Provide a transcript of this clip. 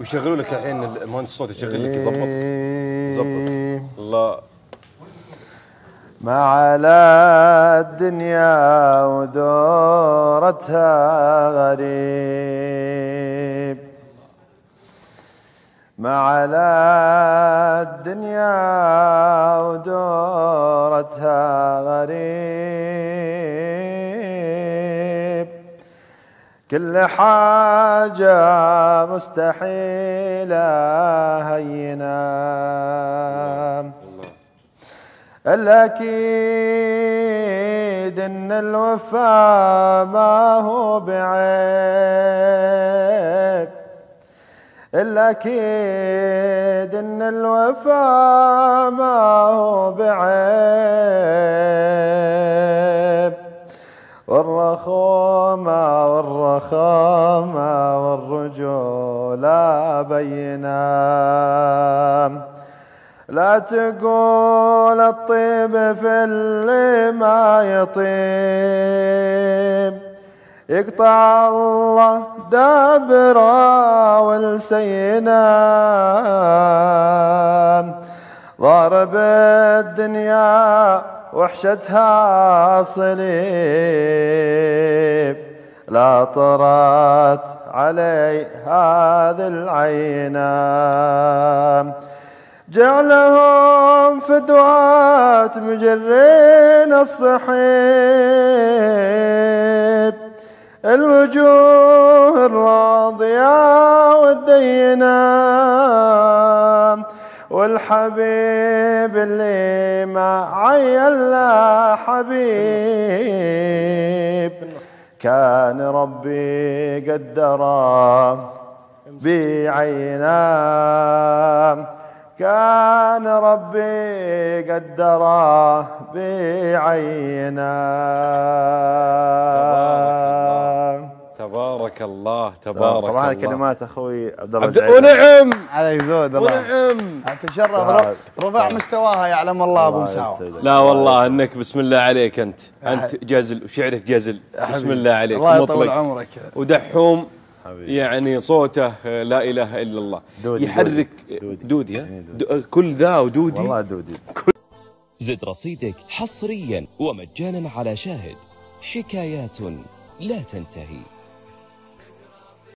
ويشغلوا لك الحين المهندس الصوت يشغل لك يظبط يظبط. الله ماعلى الدنيا ودورتها غريب، ماعلى الدنيا ودورتها غريب، كل حاجة مستحيلة هينة، الأكيد إن الوفاء ما هو بعيب، الأكيد إن الوفاء ما هو بعيب، والرخومة والرخامة والرجولة بينة، لا تقول الطيب في اللي ما يطيب، يقطع الله دابره والسينام، ضارب الدنيا وحشتها صليب، لا طرات علي هذه العينام، جعلهم فدوات مجرين الصحيب، الوجوه الراضية والدينة، والحبيب اللي ما عين له حبيب، كان ربي قدره بعينه، كان ربي قدره بعينه. تبارك الله تبارك الله. طبعا كلمات اخوي عبدالرحمن ونعم عليك زود الله ونعم. تشرف رفع مستواها يعلم الله ابو مساوى. لا والله انك بسم الله عليك انت جزل وشعرك جزل بسم الله عليك. الله يطول عمرك. ودحوم يعني صوته لا إله إلا الله دودي يحرك دودي كل ذا ودودي والله دودي. زد رصيدك حصريا ومجانا على شاهد، حكايات لا تنتهي.